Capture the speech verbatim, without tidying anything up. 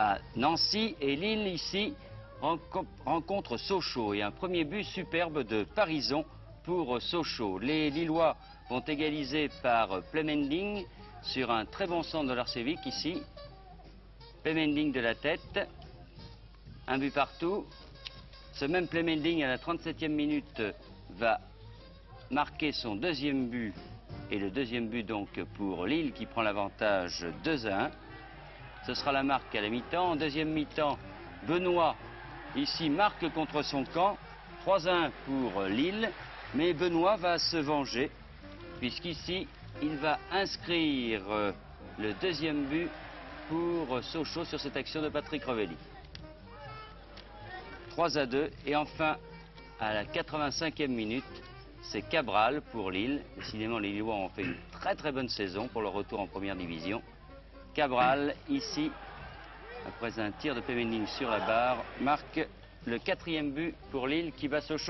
à Nancy et Lille ici rencontre Sochaux et un premier but superbe de Parizon pour Sochaux. Les Lillois vont égaliser par Pleimelding sur un très bon centre de l'Arcevic ici. Pleimelding de la tête, un but partout. Ce même Pleimelding à la trente-septième minute va marquer son deuxième but et le deuxième but donc pour Lille qui prend l'avantage deux à un. Ce sera la marque à la mi-temps. En deuxième mi-temps, Benoît ici marque contre son camp, trois à un pour Lille, mais Benoît va se venger puisqu'ici il va inscrire le deuxième but pour Sochaux sur cette action de Patrick Revelli. trois à deux et enfin à la quatre-vingt-cinquième minute, c'est Cabral pour Lille. Décidément, les Lillois ont fait une très très bonne saison pour leur retour en première division. Cabral ici, après un tir de Pevening sur la barre, marque le quatrième but pour Lille qui bat Sochaux.